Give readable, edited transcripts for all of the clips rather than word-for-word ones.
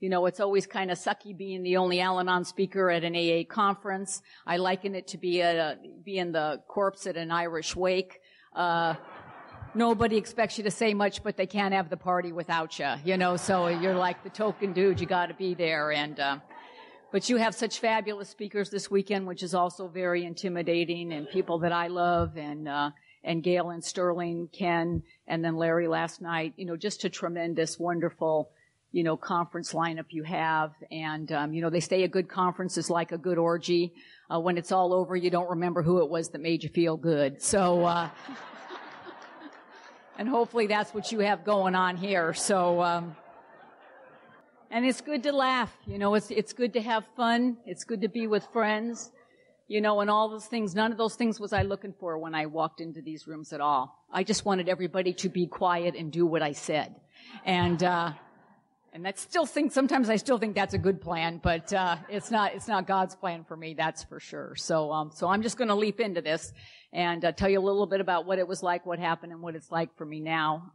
You know, it's always kind of sucky being the only Al-Anon speaker at an AA conference. I liken it to being the corpse at an Irish wake. Nobody expects you to say much, but they can't have the party without you, you know, so you're like the token dude. You got to be there. And but you have such fabulous speakers this weekend, which is also very intimidating, and people that I love, and Gail and Sterling, Ken, and then Larry last night. You know, just a tremendous, wonderful, you know, conference lineup you have. And, you know, they say a good conference is like a good orgy. When it's all over, you don't remember who it was that made you feel good. So, and hopefully that's what you have going on here. So, and it's good to laugh. You know, it's good to have fun. It's good to be with friends, you know, and all those things. None of those things was I looking for when I walked into these rooms at all. I just wanted everybody to be quiet and do what I said. And sometimes I still think that's a good plan, but it's not God's plan for me, that's for sure. So so I'm just going to leap into this and tell you a little bit about what it was like, what happened, and what it's like for me now.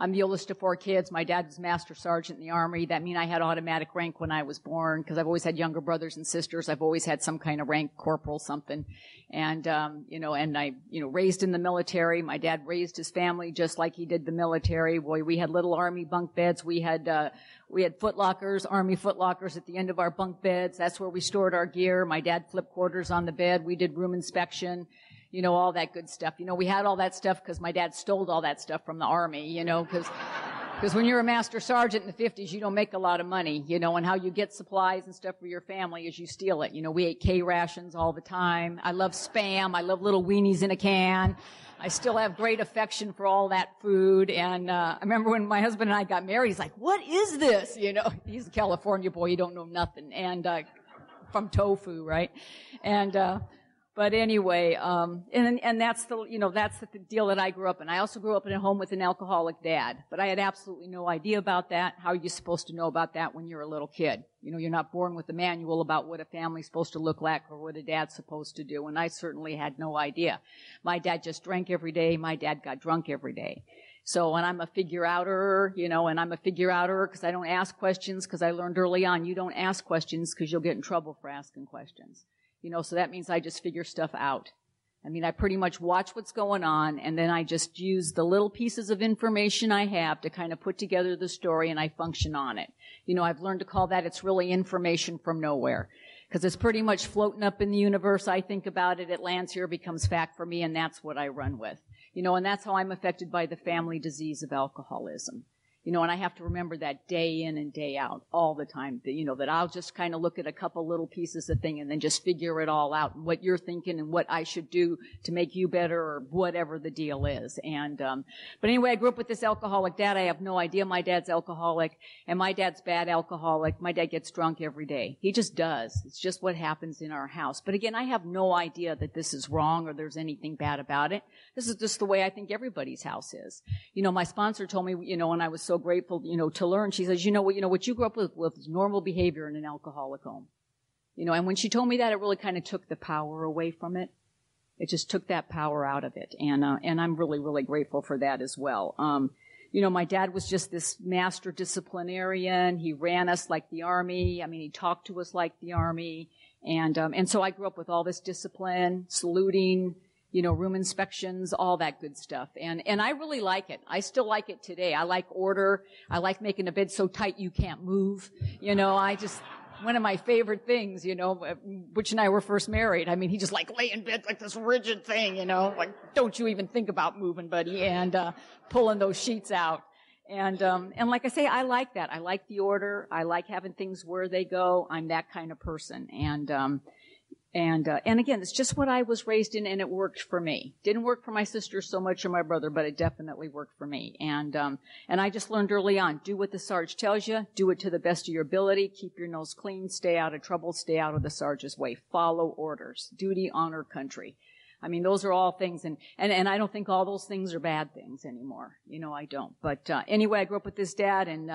I'm the oldest of 4 kids. My dad was Master Sergeant in the Army. That means I had automatic rank when I was born, because I've always had younger brothers and sisters. I've always had some kind of rank, corporal something. And, you know, and I, you know, raised in the military. My dad raised his family just like he did the military. Boy, we had little Army bunk beds. We had footlockers, Army footlockers at the end of our bunk beds. That's where we stored our gear. My dad flipped quarters on the bed. We did room inspection. You know, all that good stuff. You know, we had all that stuff because my dad stole all that stuff from the Army, you know, because when you're a Master Sergeant in the 50s, you don't make a lot of money, you know, and how you get supplies and stuff for your family is you steal it. You know, we ate K-rations all the time. I love Spam. I love little weenies in a can. I still have great affection for all that food. And I remember when my husband and I got married, he's like, what is this? You know, he's a California boy. He don't know nothing. And from tofu, right? And but anyway, and that's the, you know, that's the deal that I grew up in. I also grew up in a home with an alcoholic dad, but I had absolutely no idea about that. How are you supposed to know about that when you're a little kid? You know, you're not born with a manual about what a family's supposed to look like or what a dad's supposed to do, and I certainly had no idea. My dad just drank every day. My dad got drunk every day. So, and I'm a figure-outer, you know, and I'm a figure-outer because I don't ask questions, because I learned early on, you don't ask questions because you'll get in trouble for asking questions. You know, so that means I just figure stuff out. I mean, I pretty much watch what's going on, and then I just use the little pieces of information I have to kind of put together the story, and I function on it. You know, I've learned to call that, it's really information from nowhere, because it's pretty much floating up in the universe. I think about it, it lands here, becomes fact for me, and that's what I run with. You know, and that's how I'm affected by the family disease of alcoholism. You know, and I have to remember that day in and day out all the time, that, you know, that I'll just kind of look at a couple little pieces of thing and then just figure it all out, and what you're thinking and what I should do to make you better or whatever the deal is. And, but anyway, I grew up with this alcoholic dad. I have no idea my dad's alcoholic, and my dad's bad alcoholic. My dad gets drunk every day. He just does. It's just what happens in our house. But again, I have no idea that this is wrong or there's anything bad about it. This is just the way I think everybody's house is. You know, my sponsor told me, you know, and I was so grateful, you know, to learn. She says, you know what you grew up with is normal behavior in an alcoholic home. You know, and when she told me that, it really kind of took the power away from it. It just took that power out of it. And I'm really, really grateful for that as well. You know, my dad was just this master disciplinarian. He ran us like the Army. I mean, he talked to us like the Army. And so I grew up with all this discipline, saluting, you know, room inspections, all that good stuff. And I really like it. I still like it today. I like order. I like making a bed so tight you can't move. You know, I just, one of my favorite things, you know, Butch and I were first married. I mean, he just like lay in bed like this rigid thing, you know, like, don't you even think about moving, buddy, and pulling those sheets out. And like I say, I like that. I like the order. I like having things where they go. I'm that kind of person. And And again, it's just what I was raised in, and it worked for me. Didn't work for my sister so much or my brother, but it definitely worked for me. And I just learned early on, do what the Sarge tells you, do it to the best of your ability, keep your nose clean, stay out of trouble, stay out of the Sarge's way, follow orders, duty, honor, country. I mean, those are all things, and I don't think all those things are bad things anymore. You know, I don't. But anyway, I grew up with this dad, and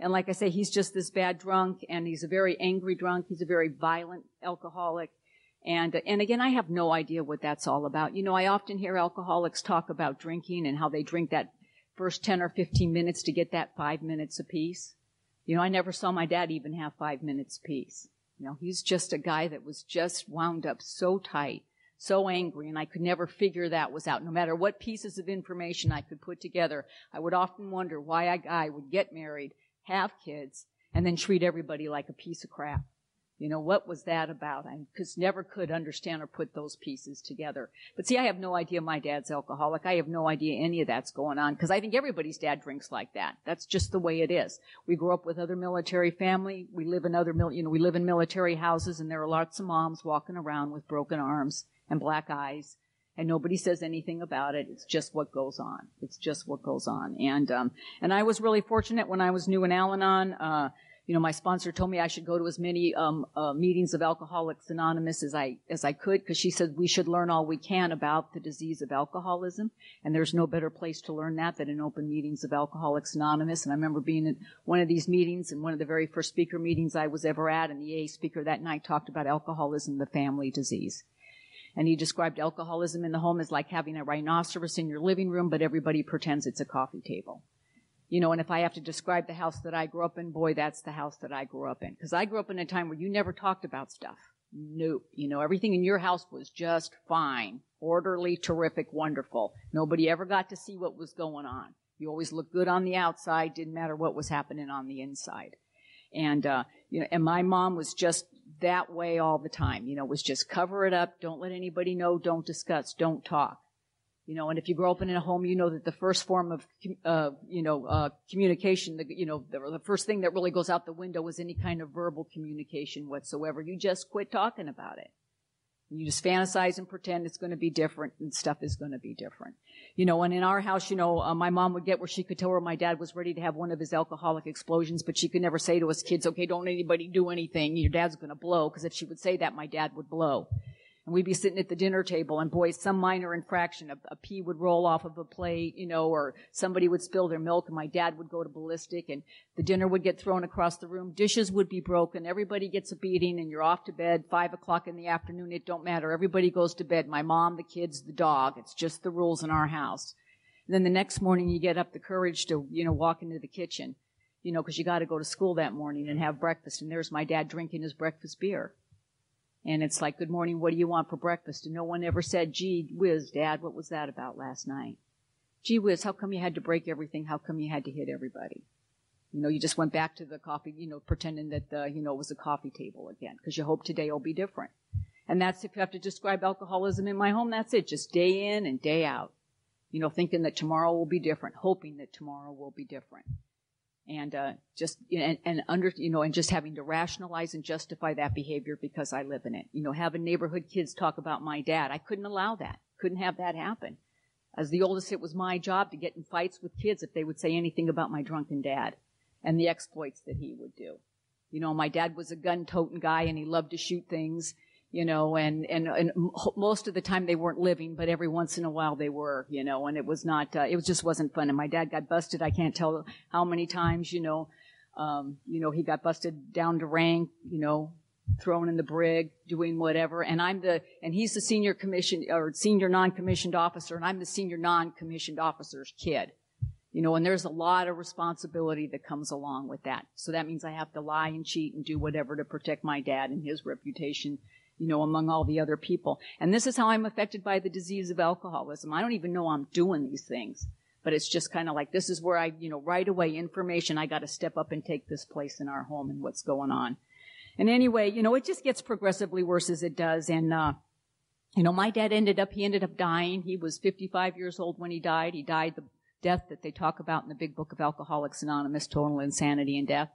like I say, he's just this bad drunk, and he's a very angry drunk. He's a very violent alcoholic. And again, I have no idea what that's all about. You know, I often hear alcoholics talk about drinking and how they drink that first 10 or 15 minutes to get that 5 minutes apiece. You know, I never saw my dad even have 5 minutes apiece. You know, he's just a guy that was just wound up so tight, so angry, and I could never figure that was out. No matter what pieces of information I could put together, I would often wonder why a guy would get married, have kids, and then treat everybody like a piece of crap. You know, what was that about? I just never could understand or put those pieces together. But see, I have no idea my dad's alcoholic. I have no idea any of that's going on, because I think everybody's dad drinks like that. That's just the way it is. We grew up with other military family. We live in we live in military houses, and there are lots of moms walking around with broken arms and black eyes, and nobody says anything about it. It's just what goes on. It's just what goes on. And I was really fortunate when I was new in Al-Anon. You know, my sponsor told me I should go to as many meetings of Alcoholics Anonymous as I could, because she said we should learn all we can about the disease of alcoholism, and there's no better place to learn that than in open meetings of Alcoholics Anonymous. And I remember being at one of these meetings, and one of the very first speaker meetings I was ever at, and the AA speaker that night talked about alcoholism, the family disease. And he described alcoholism in the home as like having a rhinoceros in your living room, but everybody pretends it's a coffee table. You know, and if I have to describe the house that I grew up in, boy, that's the house that I grew up in. Because I grew up in a time where you never talked about stuff. Nope. You know, everything in your house was just fine, orderly, terrific, wonderful. Nobody ever got to see what was going on. You always looked good on the outside, didn't matter what was happening on the inside. And my mom was just that way all the time. You know, it was just cover it up, don't let anybody know, don't discuss, don't talk. You know, and if you grow up in a home, you know that the first form of, communication, the first thing that really goes out the window is any kind of verbal communication whatsoever. You just quit talking about it. You just fantasize and pretend it's going to be different and stuff is going to be different. You know, and in our house, you know, my mom would get where she could tell where my dad was ready to have one of his alcoholic explosions, but she could never say to us kids, okay, don't anybody do anything. Your dad's going to blow, because if she would say that, my dad would blow. And we'd be sitting at the dinner table, and boy, some minor infraction, a pea would roll off of a plate, you know, or somebody would spill their milk, and my dad would go to ballistic, and the dinner would get thrown across the room, dishes would be broken, everybody gets a beating, and you're off to bed, 5 o'clock in the afternoon, it don't matter, everybody goes to bed, my mom, the kids, the dog, it's just the rules in our house. And then the next morning, you get up the courage to, you know, walk into the kitchen, you know, because you got to go to school that morning and have breakfast, and there's my dad drinking his breakfast beer. And it's like, good morning, what do you want for breakfast? And no one ever said, gee whiz, Dad, what was that about last night? Gee whiz, how come you had to break everything? How come you had to hit everybody? You know, you just went back to the coffee, you know, pretending that, you know, it was a coffee table again, because you hope today will be different. And that's, if you have to describe alcoholism in my home, that's it, just day in and day out. You know, thinking that tomorrow will be different, hoping that tomorrow will be different. And just having to rationalize and justify that behavior because I live in it. You know, having neighborhood kids talk about my dad, I couldn't allow that. Couldn't have that happen. As the oldest, it was my job to get in fights with kids if they would say anything about my drunken dad and the exploits that he would do. You know, my dad was a gun-toting guy, and he loved to shoot things. You know, and most of the time they weren't living, but every once in a while they were, you know, and it was not, just wasn't fun. And my dad got busted, I can't tell how many times, you know, he got busted down to rank, you know, thrown in the brig, doing whatever. And he's the senior non-commissioned officer, and I'm the senior non-commissioned officer's kid. You know, and there's a lot of responsibility that comes along with that. So that means I have to lie and cheat and do whatever to protect my dad and his reputation, you know, among all the other people. And this is how I'm affected by the disease of alcoholism. I don't even know I'm doing these things, but it's just kind of like, this is where I, you know, right away information, I got to step up and take this place in our home and what's going on. And anyway, you know, it just gets progressively worse as it does. And, you know, my dad ended up dying. He was 55 years old when he died. He died the death that they talk about in the big book of Alcoholics Anonymous, total insanity and death.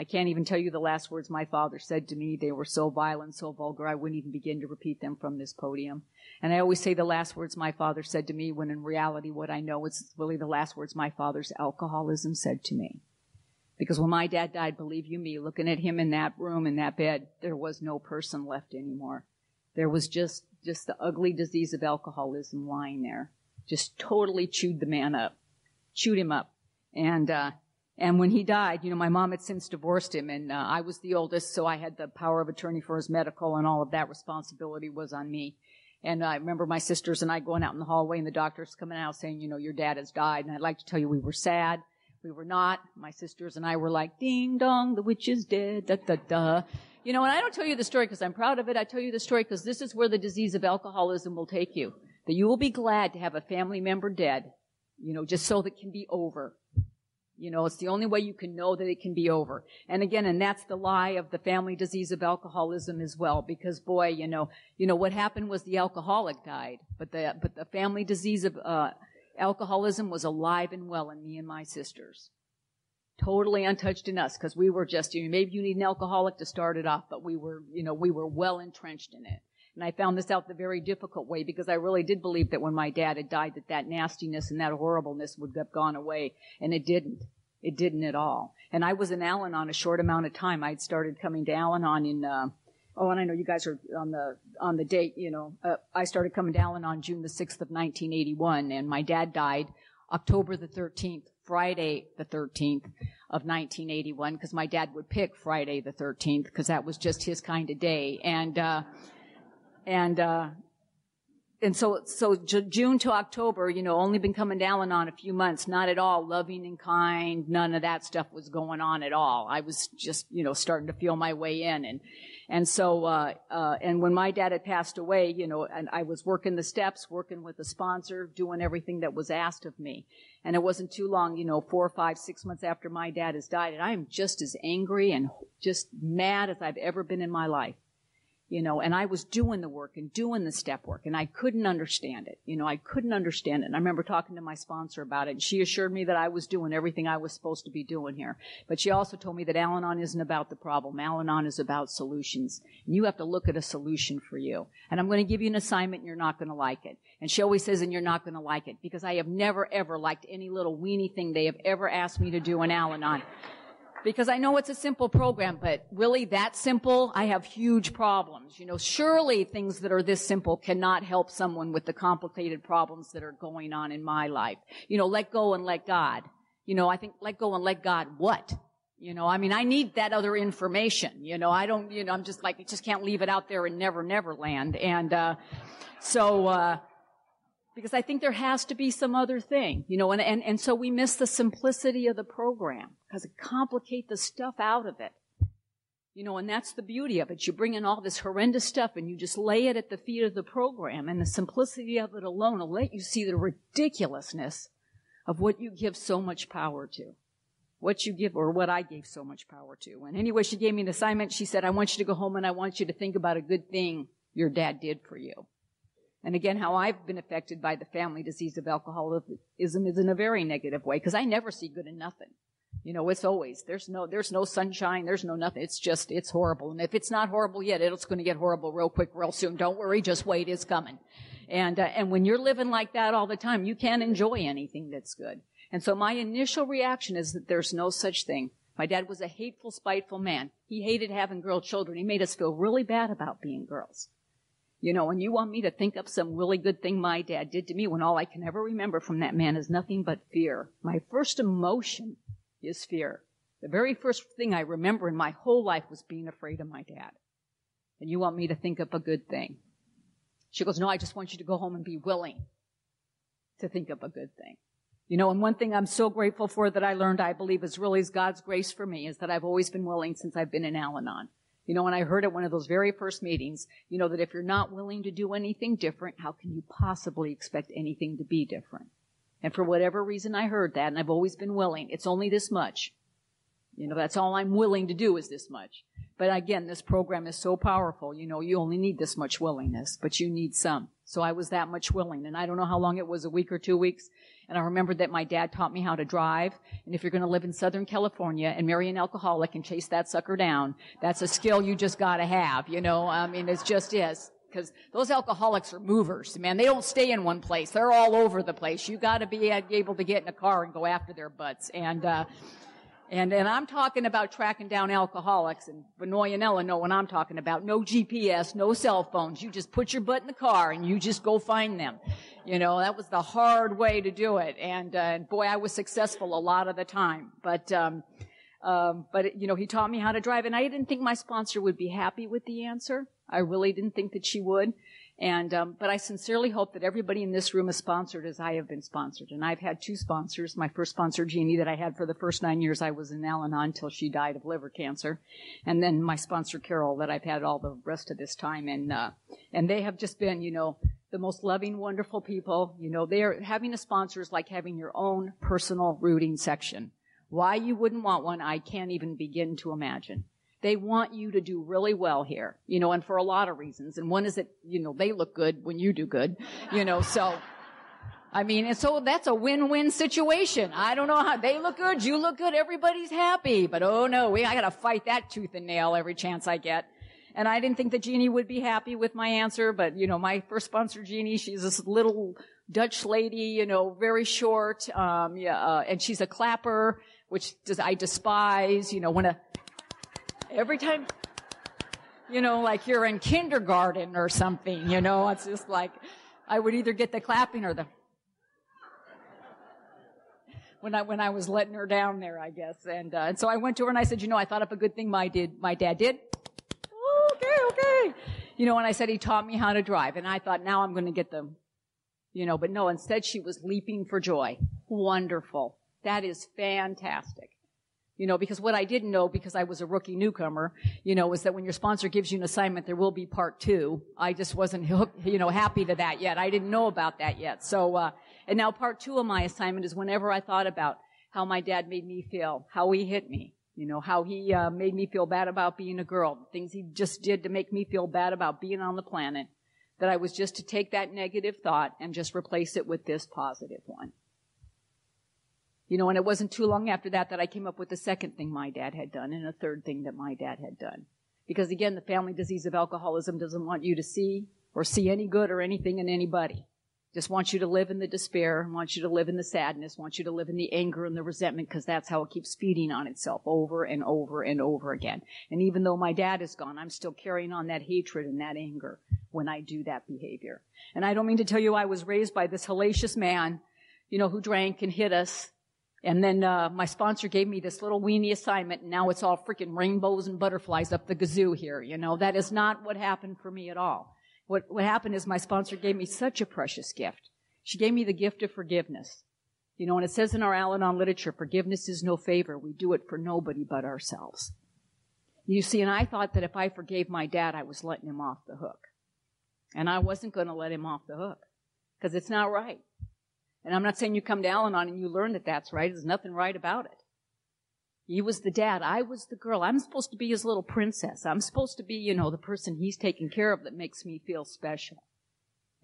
I can't even tell you the last words my father said to me. They were so violent, so vulgar, I wouldn't even begin to repeat them from this podium. And I always say the last words my father said to me, when in reality what I know is really the last words my father's alcoholism said to me. Because when my dad died, believe you me, looking at him in that room, in that bed, there was no person left anymore. There was just the ugly disease of alcoholism lying there. Just totally chewed the man up, chewed him up. And when he died, you know, my mom had since divorced him, and I was the oldest, so I had the power of attorney for his medical, and all of that responsibility was on me. And I remember my sisters and I going out in the hallway, and the doctors coming out saying, you know, your dad has died, and I'd like to tell you we were sad. We were not. My sisters and I were like, ding dong, the witch is dead, da da da. You know, and I don't tell you the story because I'm proud of it. I tell you the story because this is where the disease of alcoholism will take you. That you will be glad to have a family member dead, you know, just so that it can be over. You know, it's the only way you can know that it can be over. And again, and that's the lie of the family disease of alcoholism as well, because boy, you know what happened was the alcoholic died, but the family disease of alcoholism was alive and well in me and my sisters. Totally untouched in us, because we were just, you know, maybe you need an alcoholic to start it off, but we were, you know, we were well entrenched in it. And I found this out the very difficult way, because I really did believe that when my dad had died, that nastiness and that horribleness would have gone away. And it didn't. It didn't at all. And I was in Al-Anon a short amount of time. I'd started coming to Al-Anon in, and I know you guys are on the date, you know. I started coming to Al-Anon June the 6th of 1981, and my dad died October the 13th, Friday the 13th of 1981, because my dad would pick Friday the 13th, because that was just his kind of day. And so June to October, you know, only been coming to Al-Anon a few months, not at all loving and kind. None of that stuff was going on at all. I was just, you know, starting to feel my way in. And so when my dad had passed away, you know, and I was working the steps, working with a sponsor, doing everything that was asked of me. And it wasn't too long, you know, 4 or 5, 6 months after my dad has died, and I am just as angry and just mad as I've ever been in my life. You know, and I was doing the work and doing the step work, and I couldn't understand it. You know, I couldn't understand it. And I remember talking to my sponsor about it, and she assured me that I was doing everything I was supposed to be doing here. But she also told me that Al-Anon isn't about the problem. Al-Anon is about solutions. And you have to look at a solution for you. And I'm going to give you an assignment, and you're not going to like it. And she always says, and you're not going to like it, because I have never, ever liked any little weenie thing they have ever asked me to do in Al-Anon. Because I know it's a simple program, but really that simple, I have huge problems. You know, surely things that are this simple cannot help someone with the complicated problems that are going on in my life. You know, let go and let God. You know, I think let go and let God what? You know, I mean, I need that other information. You know, I don't, you know, I'm just like, I just can't leave it out there in never, never land. And so because I think there has to be some other thing, you know, and so we miss the simplicity of the program, because it complicates the stuff out of it, you know, and that's the beauty of it. You bring in all this horrendous stuff and you just lay it at the feet of the program, and the simplicity of it alone will let you see the ridiculousness of what you give so much power to, what you give, or what I gave so much power to. And anyway, she gave me an assignment. She said, I want you to go home and I want you to think about a good thing your dad did for you. And again, how I've been affected by the family disease of alcoholism is in a very negative way, because I never see good in nothing. You know, it's always, there's no sunshine, there's no nothing. It's just, it's horrible. And if it's not horrible yet, it's going to get horrible real quick, real soon. Don't worry, just wait, it's coming. And when you're living like that all the time, you can't enjoy anything that's good. And so my initial reaction is that there's no such thing. My dad was a hateful, spiteful man. He hated having girl children. He made us feel really bad about being girls. You know, and you want me to think up some really good thing my dad did to me when all I can ever remember from that man is nothing but fear. My first emotion is fear. The very first thing I remember in my whole life was being afraid of my dad. And you want me to think up a good thing. She goes, no, I just want you to go home and be willing to think up a good thing. You know, and one thing I'm so grateful for that I learned, I believe, is really is God's grace for me, is that I've always been willing since I've been in Al-Anon. You know, when I heard at one of those very first meetings, you know, that if you're not willing to do anything different, how can you possibly expect anything to be different? And for whatever reason, I heard that, and I've always been willing. It's only this much. You know, that's all I'm willing to do is this much. But again, this program is so powerful. You know, you only need this much willingness, but you need some. So I was that much willing, and I don't know how long it was, a week or 2 weeks. And I remembered that my dad taught me how to drive. And if you're going to live in Southern California and marry an alcoholic and chase that sucker down, that's a skill you just got to have, you know. I mean, it just is. Because those alcoholics are movers, man. They don't stay in one place. They're all over the place. You got to be able to get in a car and go after their butts. And I'm talking about tracking down alcoholics, and Benoit and Ella know what I'm talking about. No GPS, no cell phones. You just put your butt in the car and you just go find them. You know, that was the hard way to do it. And boy, I was successful a lot of the time. But you know, he taught me how to drive, and I didn't think my sponsor would be happy with the answer. I really didn't think that she would. But I sincerely hope that everybody in this room is sponsored as I have been sponsored. And I've had two sponsors. My first sponsor, Jeannie, that I had for the first 9 years I was in Al-Anon until she died of liver cancer. And then my sponsor, Carol, that I've had all the rest of this time. And they have just been, you know, the most loving, wonderful people. You know, they're having a sponsor is like having your own personal rooting section. Why you wouldn't want one, I can't even begin to imagine. They want you to do really well here, you know, and for a lot of reasons. And one is that, you know, they look good when you do good, you know, so, I mean, and so that's a win-win situation. I don't know how, they look good, you look good, everybody's happy. But oh no, I gotta fight that tooth and nail every chance I get. And I didn't think that Jeannie would be happy with my answer, but, you know, my first sponsor, Jeannie, she's this little Dutch lady, you know, very short, and she's a clapper, which I despise, you know, every time, you know, like you're in kindergarten or something, you know, it's just like, I would either get the clapping or the, when I was letting her down there, I guess. And so I went to her and I said, you know, I thought up a good thing my dad did. Okay. You know, and I said, he taught me how to drive. And I thought, now I'm going to get them, you know, but no, instead she was leaping for joy. Wonderful. That is fantastic. You know, because what I didn't know, because I was a rookie newcomer, you know, was that when your sponsor gives you an assignment, there will be part 2. I just wasn't, you know, happy to that yet. I didn't know about that yet. So, and now part 2 of my assignment is whenever I thought about how my dad made me feel, how he hit me, you know, how he made me feel bad about being a girl, the things he just did to make me feel bad about being on the planet, that I was just to take that negative thought and just replace it with this positive one. You know, and it wasn't too long after that that I came up with the second thing my dad had done and a third thing that my dad had done. Because, again, the family disease of alcoholism doesn't want you to see any good or anything in anybody. Just wants you to live in the despair, wants you to live in the sadness, wants you to live in the anger and the resentment, because that's how it keeps feeding on itself over and over and over again. And even though my dad is gone, I'm still carrying on that hatred and that anger when I do that behavior. And I don't mean to tell you I was raised by this hellacious man, you know, who drank and hit us. And then my sponsor gave me this little weenie assignment, and now it's all freaking rainbows and butterflies up the gazoo here, you know. That is not what happened for me at all. What happened is my sponsor gave me such a precious gift. She gave me the gift of forgiveness. You know, and it says in our Al-Anon literature, forgiveness is no favor. We do it for nobody but ourselves. You see, and I thought that if I forgave my dad, I was letting him off the hook. And I wasn't going to let him off the hook, because it's not right. And I'm not saying you come to Al-Anon and you learn that that's right. There's nothing right about it. He was the dad. I was the girl. I'm supposed to be his little princess. I'm supposed to be, you know, the person he's taking care of that makes me feel special.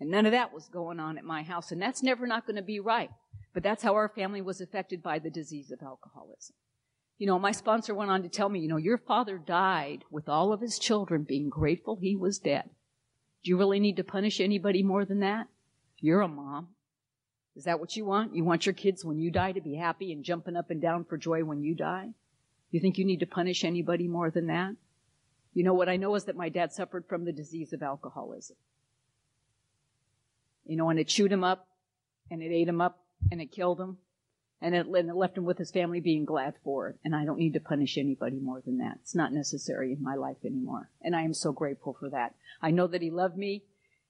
And none of that was going on at my house. And that's never not going to be right. But that's how our family was affected by the disease of alcoholism. You know, my sponsor went on to tell me, you know, your father died with all of his children being grateful he was dead. Do you really need to punish anybody more than that? You're a mom. Is that what you want? You want your kids when you die to be happy and jumping up and down for joy when you die? You think you need to punish anybody more than that? You know, what I know is that my dad suffered from the disease of alcoholism. You know, and it chewed him up, and it ate him up, and it killed him, and it left him with his family being glad for it. And I don't need to punish anybody more than that. It's not necessary in my life anymore. And I am so grateful for that. I know that he loved me,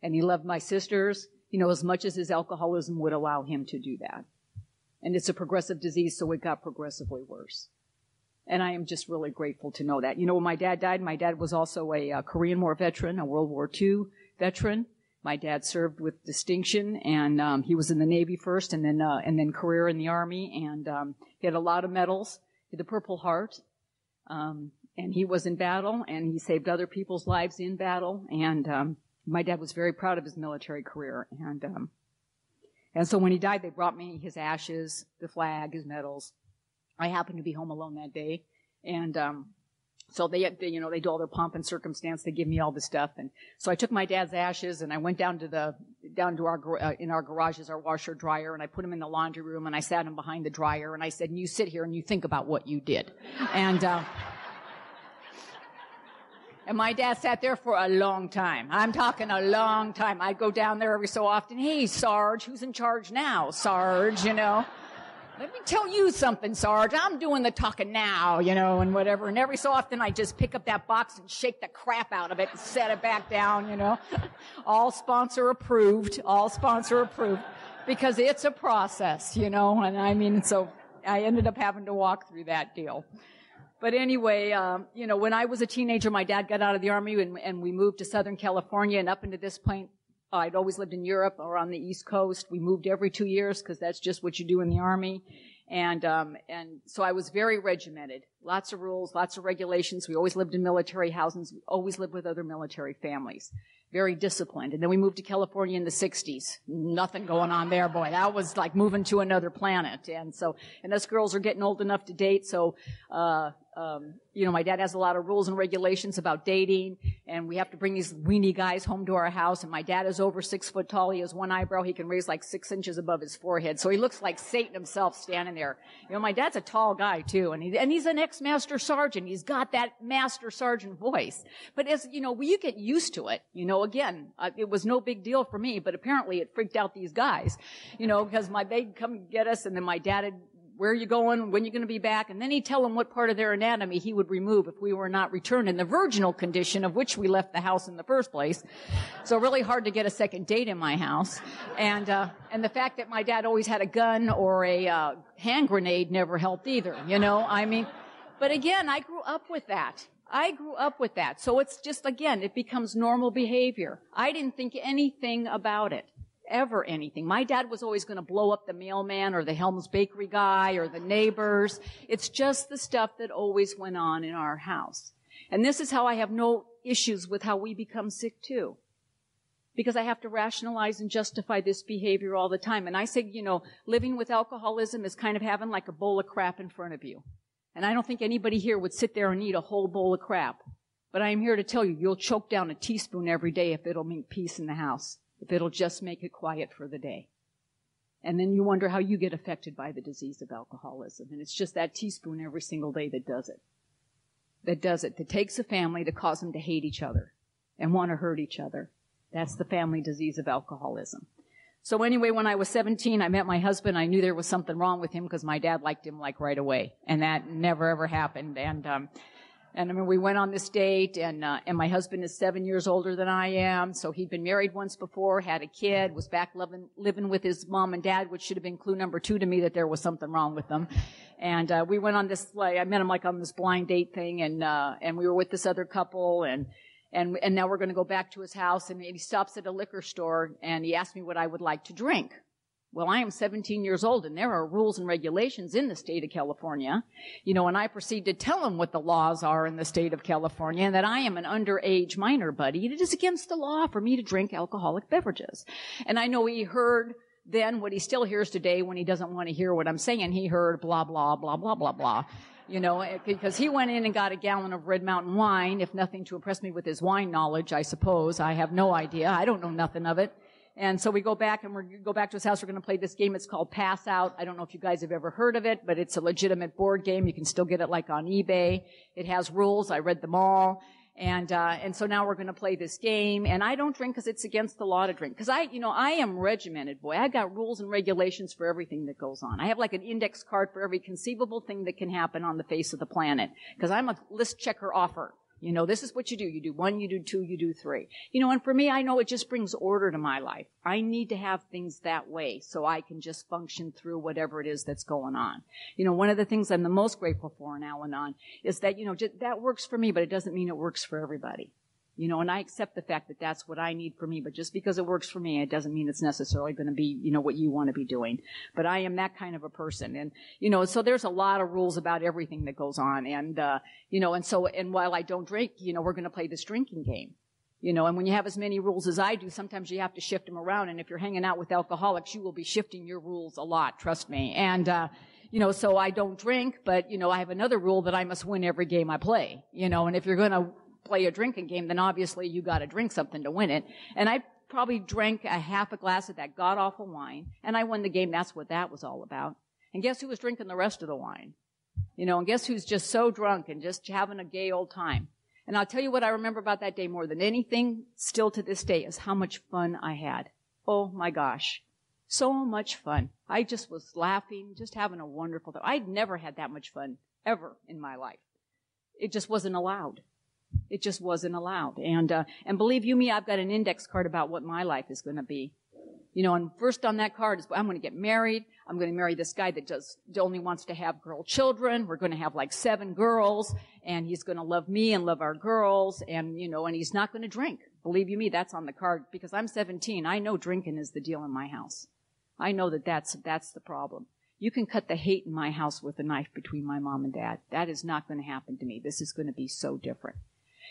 and he loved my sisters, you know, as much as his alcoholism would allow him to do that. And it's a progressive disease, so it got progressively worse. And I am just really grateful to know that. You know, when my dad died, my dad was also a Korean War veteran, a World War II veteran. My dad served with distinction, and he was in the Navy first, and then career in the Army, and he had a lot of medals. He had the Purple Heart, and he was in battle, and he saved other people's lives in battle, and my dad was very proud of his military career, and And so when he died, they brought me his ashes, the flag, his medals. I happened to be home alone that day. And so they do all their pomp and circumstance. They give me all this stuff. And so I took my dad's ashes and I went down to our garage is our washer dryer, and I put him in the laundry room and I sat him behind the dryer and I said, and you sit here and you think about what you did. And my dad sat there for a long time. I'm talking a long time. I'd go down there every so often. Hey, Sarge, who's in charge now? Sarge, Let me tell you something, Sarge. I'm doing the talking now, and whatever. And every so often I just pick up that box and shake the crap out of it and set it back down, All sponsor approved. All sponsor approved. Because it's a process, And so I ended up having to walk through that deal. But anyway, when I was a teenager, my dad got out of the Army and we moved to Southern California. And up into this point, I'd always lived in Europe or on the East Coast. We moved every 2 years because that's just what you do in the Army. And so I was very regimented. Lots of rules, lots of regulations. We always lived in military housings. We always lived with other military families. Very disciplined. And then we moved to California in the 60s. Nothing going on there, boy. That was like moving to another planet. And us girls are getting old enough to date. So, my dad has a lot of rules and regulations about dating, and we have to bring these weenie guys home to our house. And my dad is over 6 foot tall. He has one eyebrow he can raise like 6 inches above his forehead. So he looks like Satan himself standing there. My dad's a tall guy too. And he's an ex-Master Sergeant. He's got that Master Sergeant voice. But as, you get used to it, again, it was no big deal for me, but apparently it freaked out these guys, because they'd come get us, and then my dad had, where are you going? When are you going to be back? And then he'd tell them what part of their anatomy he would remove if we were not returned in the virginal condition of which we left the house in the first place. So really hard to get a second date in my house. And the fact that my dad always had a gun or a hand grenade never helped either, But again, I grew up with that. So it's just, again, it becomes normal behavior. I didn't think anything about it. Ever anything. My dad was always going to blow up the mailman or the Helms Bakery guy or the neighbors. It's just the stuff that always went on in our house. And this is how I have no issues with how we become sick too. Because I have to rationalize and justify this behavior all the time. And I say, living with alcoholism is kind of having like a bowl of crap in front of you. And I don't think anybody here would sit there and eat a whole bowl of crap. But I am here to tell you, you'll choke down a teaspoon every day if it'll mean peace in the house, if it'll just make it quiet for the day. And then you wonder how you get affected by the disease of alcoholism. And it's just that teaspoon every single day that does it. That takes a family to cause them to hate each other and want to hurt each other. That's the family disease of alcoholism. So anyway, when I was 17, I met my husband. I knew there was something wrong with him because my dad liked him like right away. And that never, ever happened. And we went on this date, and my husband is 7 years older than I am, so he'd been married once before, had a kid, was back living with his mom and dad, which should have been clue number 2 to me that there was something wrong with them. And we went on this, I met him like on this blind date thing, and we were with this other couple, and now we're going to go back to his house, and he stops at a liquor store, and he asked me what I would like to drink. Well, I am 17 years old, and there are rules and regulations in the state of California, and I proceed to tell him what the laws are in the state of California, and that I am an underage minor, buddy. It is against the law for me to drink alcoholic beverages. And I know he heard then what he still hears today when he doesn't want to hear what I'm saying. He heard blah, blah, blah, blah, blah, blah. Because he went in and got a gallon of Red Mountain wine, if nothing to impress me with his wine knowledge, I suppose. I have no idea. I don't know nothing of it. And so we go back and we go back to his house. We're going to play this game. It's called Pass Out. I don't know if you guys have ever heard of it, but it's a legitimate board game. You can still get it like on eBay. It has rules. I read them all. And so now we're going to play this game. And I don't drink because it's against the law to drink. Because I am regimented, boy. I got rules and regulations for everything that goes on. I have like an index card for every conceivable thing that can happen on the face of the planet. Because I'm a list checker offer. This is what you do. You do one, you do two, you do three. And for me, I know it just brings order to my life. I need to have things that way so I can just function through whatever it is that's going on. One of the things I'm the most grateful for in Al-Anon is that, that works for me, but it doesn't mean it works for everybody. And I accept the fact that that's what I need for me, but just because it works for me, it doesn't mean it's necessarily going to be, what you want to be doing. But I am that kind of a person. And, so there's a lot of rules about everything that goes on. And while I don't drink, we're going to play this drinking game. You know, and when you have as many rules as I do, sometimes you have to shift them around. And if you're hanging out with alcoholics, you will be shifting your rules a lot, trust me. And, you know, so I don't drink, but, you know, I have another rule that I must win every game I play. You know, and if you're going to play a drinking game, then obviously you got to drink something to win it. And I probably drank a half a glass of that god-awful wine, and I won the game. That's what that was all about. And guess who was drinking the rest of the wine? You know, and guess who's just so drunk and just having a gay old time? And I'll tell you what I remember about that day more than anything, still to this day, is how much fun I had. Oh, my gosh. So much fun. I just was laughing, just having a wonderful time. I'd never had that much fun ever in my life. It just wasn't allowed. It just wasn't allowed. And believe you me, I've got an index card about what my life is going to be. You know, and first on that card is, I'm going to get married. I'm going to marry this guy that just only wants to have girl children. We're going to have like 7 girls, and he's going to love me and love our girls, and, you know, and he's not going to drink. Believe you me, that's on the card, because I'm 17. I know drinking is the deal in my house. I know that that's the problem. You can cut the hate in my house with a knife between my mom and dad. That is not going to happen to me. This is going to be so different.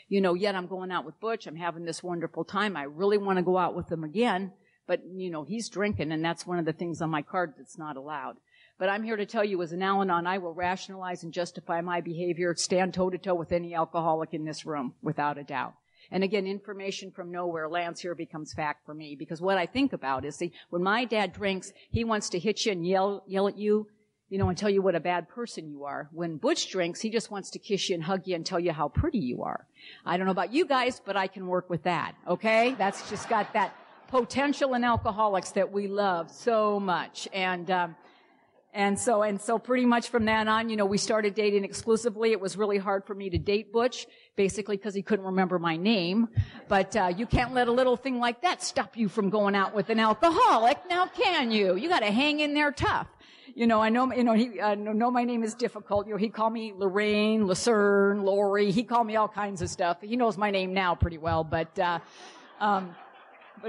You know, yet I'm going out with Butch. I'm having this wonderful time. I really want to go out with him again. But, you know, he's drinking, and that's one of the things on my card that's not allowed. But I'm here to tell you, as an Al-Anon, I will rationalize and justify my behavior, stand toe-to-toe with any alcoholic in this room, without a doubt. And again, information from nowhere lands here, becomes fact for me, because what I think about is, see, when my dad drinks, he wants to hit you and yell at you, you know, and tell you what a bad person you are. When Butch drinks, he just wants to kiss you and hug you and tell you how pretty you are. I don't know about you guys, but I can work with that, okay? That's just got that potential in alcoholics that we love so much. And so pretty much from then on, you know, we started dating exclusively. It was really hard for me to date Butch, basically because he couldn't remember my name. But you can't let a little thing like that stop you from going out with an alcoholic, now can you? You got to hang in there tough. You know, I know, you know, he, know my name is difficult. You know, he called me Lorraine, Lucerne, Lori. He called me all kinds of stuff. He knows my name now pretty well, But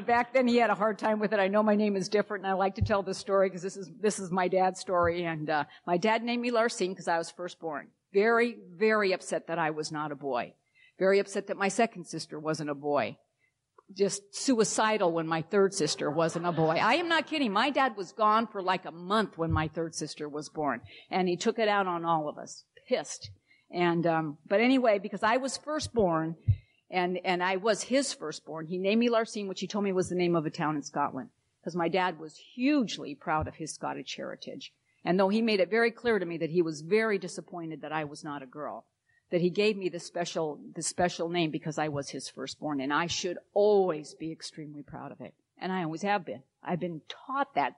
back then he had a hard time with it. I know my name is different, and I like to tell this story because this is my dad's story. And my dad named me Larcine because I was firstborn. Very, very upset that I was not a boy. Very upset that my second sister wasn't a boy. Just suicidal when my third sister wasn't a boy. I am not kidding. My dad was gone for like a month when my third sister was born, and he took it out on all of us. Pissed. And but anyway, because I was firstborn. And I was his firstborn. He named me Larcine, which he told me was the name of a town in Scotland, because my dad was hugely proud of his Scottish heritage. And though he made it very clear to me that he was very disappointed that I was not a girl, that he gave me this special name because I was his firstborn, and I should always be extremely proud of it. And I always have been. I've been taught that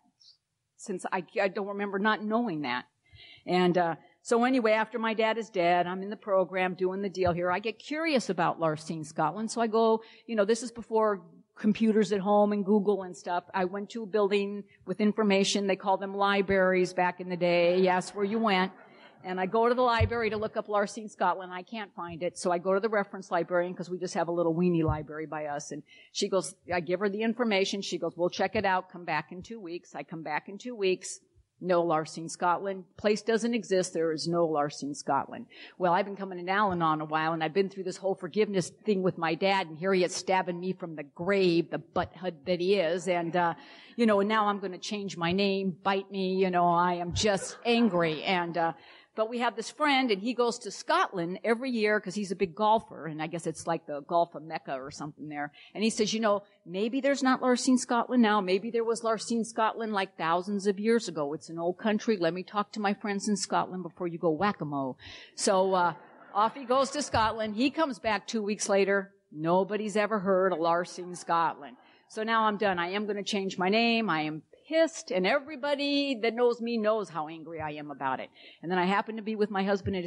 since I don't remember not knowing that. And so anyway, after my dad is dead, I'm in the program doing the deal here. I get curious about Larcine, Scotland. So I go, you know, this is before computers at home and Google and stuff. I went to a building with information. They call them libraries back in the day. Yes, where you went. And I go to the library to look up Larcine, Scotland. I can't find it. So I go to the reference librarian, because we just have a little weenie library by us. And she goes, I give her the information. She goes, we'll check it out. Come back in 2 weeks. I come back in 2 weeks. No Larcine, Scotland. Place doesn't exist. There is no Larcine, Scotland. Well, I've been coming to Al-Anon a while, and I've been through this whole forgiveness thing with my dad, and here he is stabbing me from the grave, the butthead that he is, and, you know, and now I'm going to change my name, bite me, you know, I am just angry, and, but we have this friend, and he goes to Scotland every year because he's a big golfer, and I guess it's like the Gulf of Mecca or something there. And he says, you know, maybe there's not Larcine, Scotland now. Maybe there was Larcine, Scotland like thousands of years ago. It's an old country. Let me talk to my friends in Scotland before you go whack-a-mole. So off he goes to Scotland. He comes back 2 weeks later. Nobody's ever heard of Larcine, Scotland. So now I'm done. I am going to change my name. I am pissed, and everybody that knows me knows how angry I am about it. And then I happened to be with my husband at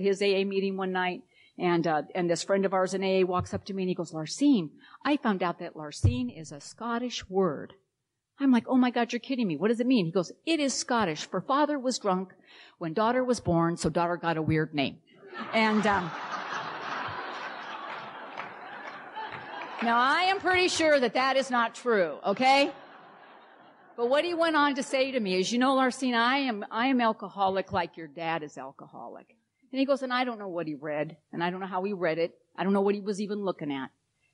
his AA meeting one night, and this friend of ours in AA walks up to me and he goes, Larcine, I found out that Larcine is a Scottish word. I'm like, oh my God, you're kidding me. What does it mean? He goes, it is Scottish for father was drunk when daughter was born, so daughter got a weird name. And, now I am pretty sure that that is not true, okay? But what he went on to say to me is, you know, Larcine, I am alcoholic like your dad is alcoholic. And he goes, and I don't know what he read, and I don't know how he read it. I don't know what he was even looking at.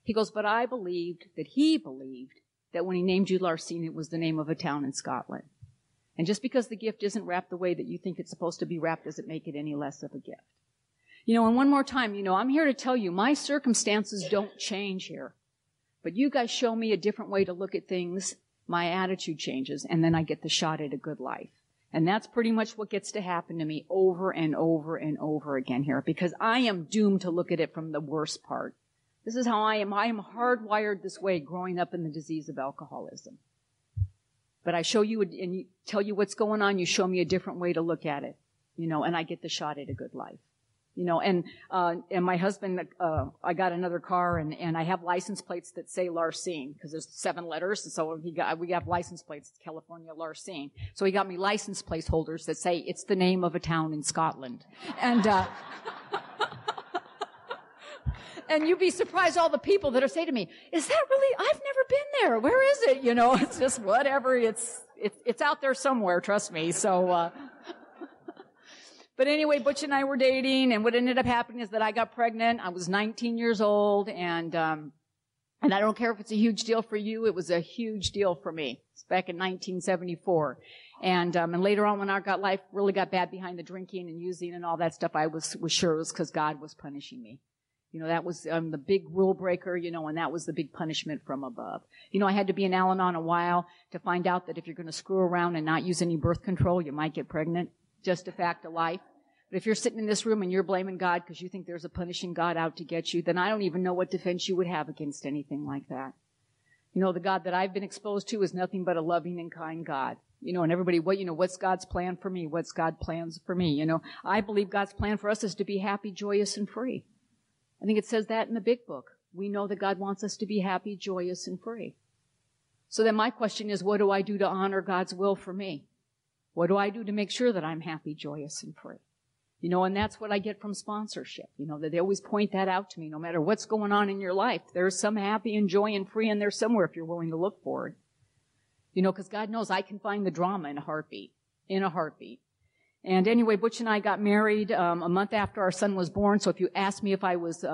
He goes, but I believed that he believed that when he named you Larcine, it was the name of a town in Scotland. And just because the gift isn't wrapped the way that you think it's supposed to be wrapped doesn't make it any less of a gift. You know, and one more time, you know, I'm here to tell you my circumstances don't change here. But you guys show me a different way to look at things, my attitude changes, and then I get the shot at a good life. And that's pretty much what gets to happen to me over and over and over again here, because I am doomed to look at it from the worst part. This is how I am. I am hardwired this way growing up in the disease of alcoholism. But I show you and tell you what's going on. You show me a different way to look at it, you know, and I get the shot at a good life. You know, and my husband, I got another car, and I have license plates that say Larcine, because there's 7 letters, and so we have license plates, California Larcine. So he got me license plate holders that say it's the name of a town in Scotland. And, and you'd be surprised all the people that are saying to me, is that really, I've never been there, where is it? You know, it's just whatever, it's out there somewhere, trust me, so, But anyway, Butch and I were dating, and what ended up happening is that I got pregnant. I was 19 years old, and I don't care if it's a huge deal for you. It was a huge deal for me. It's back in 1974. And later on when our life really got bad behind the drinking and using and all that stuff, I was sure it was because God was punishing me. You know, that was the big rule breaker, you know, and that was the big punishment from above. You know, I had to be in Al-Anon a while to find out that if you're going to screw around and not use any birth control, you might get pregnant. Just a fact of life. But if you're sitting in this room and you're blaming God because you think there's a punishing God out to get you, then I don't even know what defense you would have against anything like that. You know, the God that I've been exposed to is nothing but a loving and kind God. You know, and everybody, what, you know, what's God's plan for me? What's God's plans for me? You know, I believe God's plan for us is to be happy, joyous, and free. I think it says that in the big book. We know that God wants us to be happy, joyous, and free. So then my question is, what do I do to honor God's will for me? What do I do to make sure that I'm happy, joyous, and free? You know, and that's what I get from sponsorship. You know, that they always point that out to me. No matter what's going on in your life, there's some happy and joy and free in there somewhere if you're willing to look for it. You know, because God knows I can find the drama in a heartbeat, And anyway, Butch and I got married a month after our son was born. So if you asked me if I was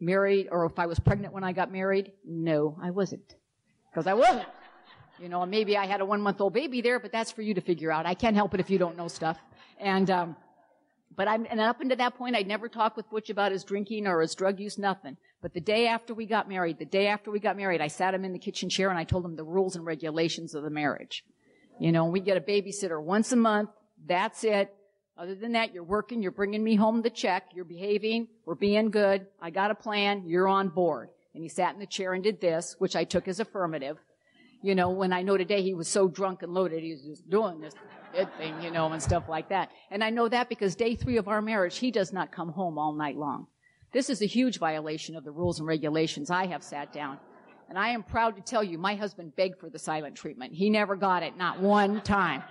married or if I was pregnant when I got married, no, I wasn't. Because I wasn't. You know, maybe I had a 1-month-old baby there, but that's for you to figure out. I can't help it if you don't know stuff. But up until that point, I'd never talked with Butch about his drinking or his drug use, nothing. But the day after we got married, I sat him in the kitchen chair and I told him the rules and regulations of the marriage. You know, we get a babysitter once a month. That's it. Other than that, you're working, you're bringing me home the check, you're behaving, we're being good, I got a plan, you're on board. And he sat in the chair and did this, which I took as affirmative. You know, when I know today he was so drunk and loaded, he was just doing this thing, you know, and stuff like that. And I know that because day 3 of our marriage, he does not come home all night long. This is a huge violation of the rules and regulations I have sat down. And I am proud to tell you, my husband begged for the silent treatment. He never got it, not one time.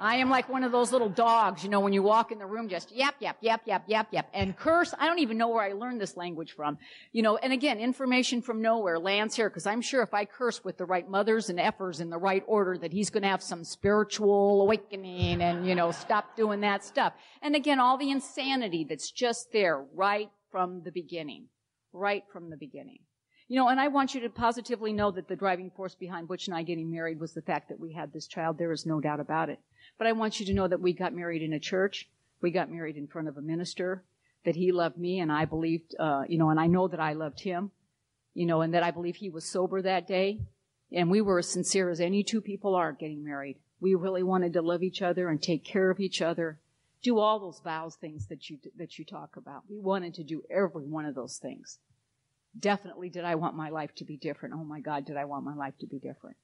I am like one of those little dogs, you know, when you walk in the room, just yap, yap, yap, yap, yap, yap, and curse. I don't even know where I learned this language from. You know, and again, information from nowhere lands here, because I'm sure if I curse with the right mothers and effers in the right order, that he's going to have some spiritual awakening and, you know, stop doing that stuff. And again, all the insanity that's just there right from the beginning, You know, and I want you to positively know that the driving force behind Butch and I getting married was the fact that we had this child. There is no doubt about it. But I want you to know that we got married in a church. We got married in front of a minister, that he loved me, and I believed, you know, and I know that I loved him, you know, and that I believe he was sober that day. And we were as sincere as any two people are getting married. We really wanted to love each other and take care of each other, do all those vows things that you talk about. We wanted to do every one of those things. Definitely did I want my life to be different. Oh, my God, did I want my life to be different.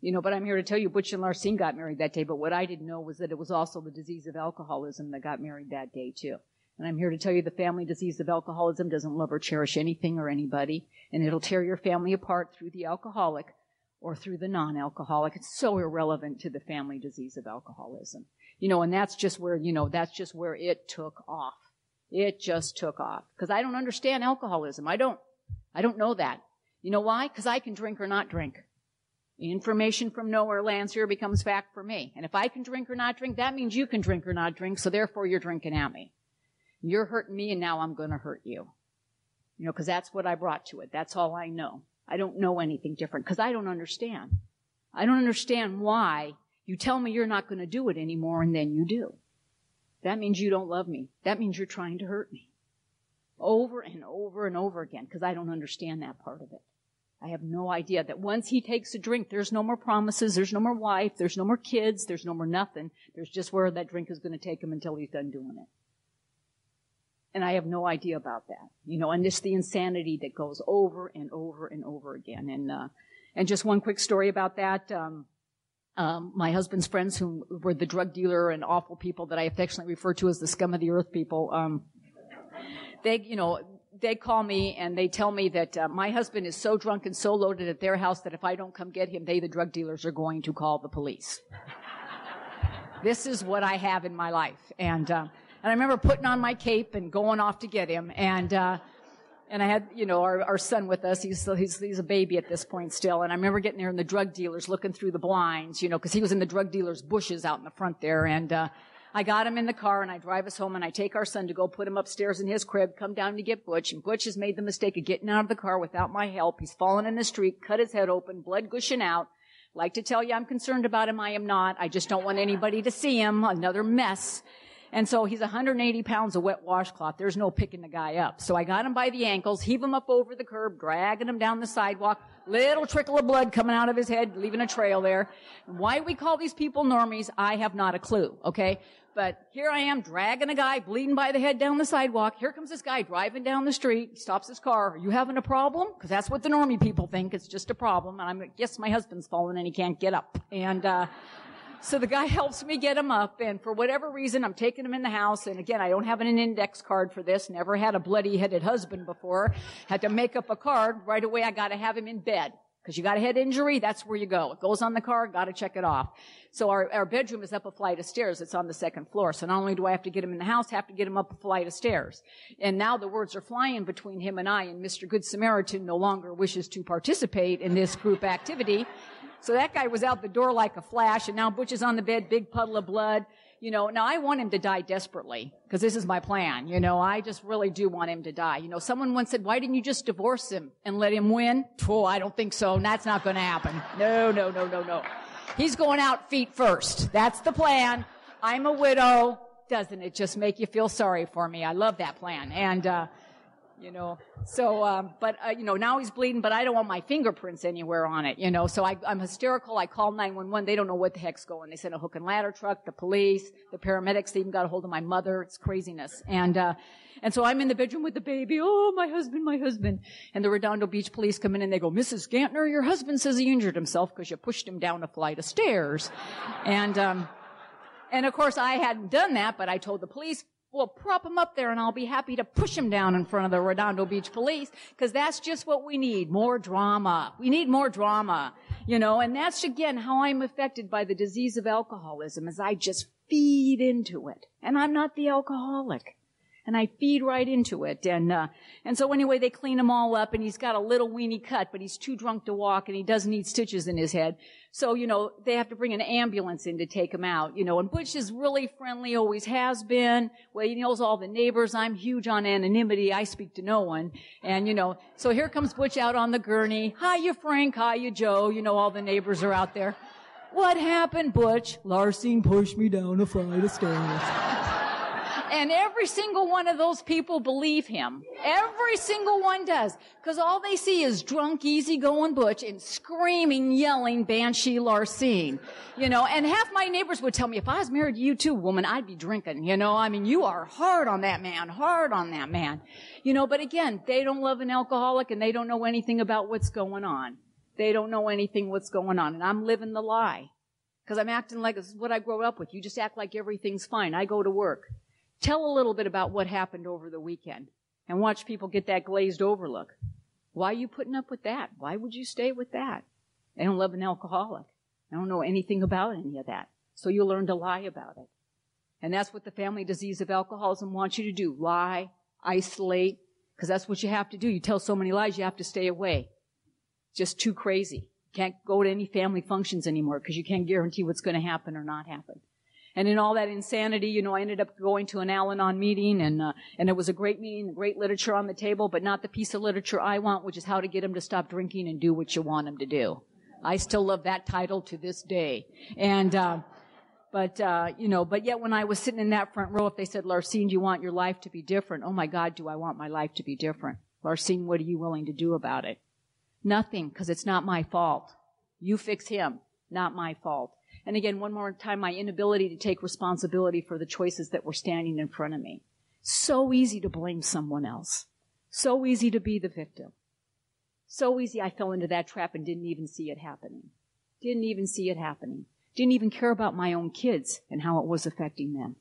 You know, but I'm here to tell you Butch and Larcine got married that day, but what I didn't know was that it was also the disease of alcoholism that got married that day, too. And I'm here to tell you the family disease of alcoholism doesn't love or cherish anything or anybody, and it'll tear your family apart through the alcoholic or through the non-alcoholic. It's so irrelevant to the family disease of alcoholism. You know, and that's just where, you know, that's just where it took off. It just took off. Because I don't understand alcoholism. I don't know that. You know why? Because I can drink or not drink. Information from nowhere lands here becomes fact for me. And if I can drink or not drink, that means you can drink or not drink, so therefore you're drinking at me. You're hurting me, and now I'm going to hurt you. you know, because that's what I brought to it. That's all I know. I don't know anything different because I don't understand. I don't understand why you tell me you're not going to do it anymore and then you do. That means you don't love me. That means you're trying to hurt me over and over and over again because I don't understand that part of it. I have no idea that once he takes a drink, there's no more promises, there's no more wife, there's no more kids, there's no more nothing. There's just where that drink is going to take him until he's done doing it. And I have no idea about that, you know, and it's the insanity that goes over and over and over again. And just one quick story about that. My husband's friends who were the drug dealer and awful people that I affectionately refer to as the scum of the earth people, they, you know, they call me and they tell me that my husband is so drunk and so loaded at their house that if I don't come get him, they, the drug dealers, are going to call the police. This is what I have in my life. And I remember putting on my cape and going off to get him. And I had, you know, our son with us. He's a baby at this point still. And I remember getting there and the drug dealers looking through the blinds, you know, because he was in the drug dealers' bushes out in the front there. And I got him in the car and I drive us home and I take our son to go put him upstairs in his crib, come down to get Butch. And Butch has made the mistake of getting out of the car without my help. He's fallen in the street, cut his head open, blood gushing out. Like to tell you I'm concerned about him. I am not. I just don't want anybody to see him. Another mess. And so he's 180 pounds of wet washcloth. There's no picking the guy up. So I got him by the ankles, heave him up over the curb, dragging him down the sidewalk, little trickle of blood coming out of his head, leaving a trail there. Why we call these people normies, I have not a clue, okay? But here I am dragging a guy, bleeding by the head down the sidewalk. Here comes this guy driving down the street. He stops his car. Are you having a problem? Because that's what the normie people think. It's just a problem. And I'm like, yes, my husband's fallen and he can't get up. And so the guy helps me get him up, and for whatever reason, I'm taking him in the house, and again, I don't have an index card for this, never had a bloody-headed husband before, had to make up a card. Right away, I got to have him in bed, because you got a head injury, that's where you go. It goes on the card, got to check it off. So our bedroom is up a flight of stairs. It's on the second floor, so not only do I have to get him in the house, I have to get him up a flight of stairs. And now the words are flying between him and I, and Mr. Good Samaritan no longer wishes to participate in this group activity. So that guy was out the door like a flash, and now Butch is on the bed, big puddle of blood. You know, now I want him to die desperately, because this is my plan. You know, I just really do want him to die. You know, someone once said, why didn't you just divorce him and let him win? Oh, I don't think so. That's not going to happen. No. He's going out feet first. That's the plan. I'm a widow. Doesn't it just make you feel sorry for me? I love that plan. And, you know, so, you know, now he's bleeding, but I don't want my fingerprints anywhere on it, you know, so I'm hysterical. I call 911. They don't know what the heck's going. They sent a hook and ladder truck, the police, the paramedics. They even got a hold of my mother. It's craziness. And so I'm in the bedroom with the baby. Oh, my husband. And the Redondo Beach police come in and they go, Mrs. Gantner, your husband says he injured himself because you pushed him down a flight of stairs. And of course I hadn't done that, but I told the police, well, prop him up there, and I'll be happy to push him down in front of the Redondo Beach police, because that's just what we need, more drama. We need more drama, you know, and that's, again, how I'm affected by the disease of alcoholism, is I just feed into it, and I'm not the alcoholic, and I feed right into it, and so anyway, they clean him all up, and he's got a little weeny cut, but he's too drunk to walk, and he does need stitches in his head. So, you know, they have to bring an ambulance in to take him out, you know, and Butch is really friendly, always has been. Well, he knows all the neighbors. I'm huge on anonymity. I speak to no one. And, you know, so here comes Butch out on the gurney. Hi, you Frank. Hi, you Joe. You know, all the neighbors are out there. What happened, Butch? Larcine pushed me down a flight of stairs. And every single one of those people believe him. Every single one does. Because all they see is drunk, easygoing Butch and screaming, yelling, Banshee Larcine. You know, and half my neighbors would tell me, if I was married to you too, woman, I'd be drinking. You know, I mean, you are hard on that man. You know, but again, they don't love an alcoholic and they don't know anything about what's going on. And I'm living the lie. Because I'm acting like this is what I grew up with. You just act like everything's fine. I go to work. Tell a little bit about what happened over the weekend and watch people get that glazed over look. Why are you putting up with that? Why would you stay with that? They don't love an alcoholic. They don't know anything about any of that. So you learn to lie about it. And that's what the family disease of alcoholism wants you to do. Lie, isolate, because that's what you have to do. You tell so many lies, you have to stay away. Just too crazy. Can't go to any family functions anymore because you can't guarantee what's going to happen or not happen. And in all that insanity, you know, I ended up going to an Al-Anon meeting, and it was a great meeting, great literature on the table, but not the piece of literature I want, which is how to get them to stop drinking and do what you want them to do. I still love that title to this day. And, you know, but yet when I was sitting in that front row, if they said, Larcine, do you want your life to be different? Oh my God, do I want my life to be different? Larcine, what are you willing to do about it? Nothing, because it's not my fault. You fix him, not my fault. And again, one more time, my inability to take responsibility for the choices that were standing in front of me. So easy to blame someone else. So easy to be the victim. So easy I fell into that trap and didn't even see it happening. Didn't even see it happening. Didn't even care about my own kids and how it was affecting them.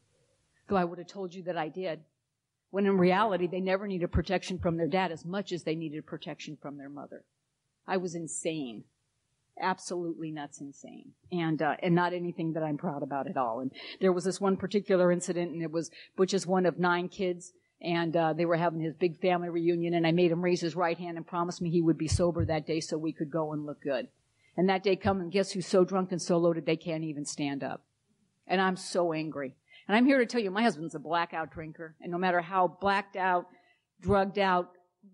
Though I would have told you that I did. When in reality, they never needed protection from their dad as much as they needed protection from their mother. I was insane. Absolutely nuts insane. And not anything that I'm proud about at all. And there was this one particular incident, and it was Butch is one of 9 kids, and they were having his big family reunion, and I made him raise his right hand and promised me he would be sober that day so we could go and look good. And that day come, and guess who's so drunk and so loaded they can't even stand up. And I'm so angry. And I'm here to tell you, my husband's a blackout drinker, and no matter how blacked out, drugged out,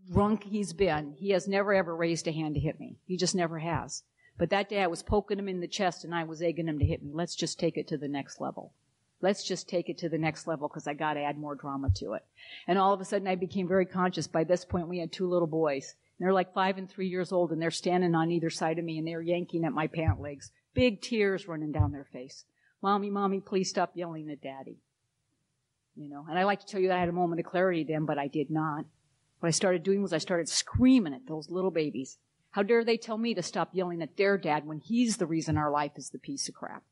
drunk he's been, he has never ever raised a hand to hit me. He just never has. But that day I was poking him in the chest, and I was egging him to hit me. Let's just take it to the next level. Let's just take it to the next level, because I got to add more drama to it. And all of a sudden I became very conscious. By this point we had 2 little boys. They're like 5 and 3 years old, and they're standing on either side of me, and they're yanking at my pant legs. Big tears running down their face. Mommy, mommy, please stop yelling at daddy. You know, and I like to tell you that I had a moment of clarity then, but I did not. What I started doing was I started screaming at those little babies. How dare they tell me to stop yelling at their dad when he's the reason our life is the piece of crap.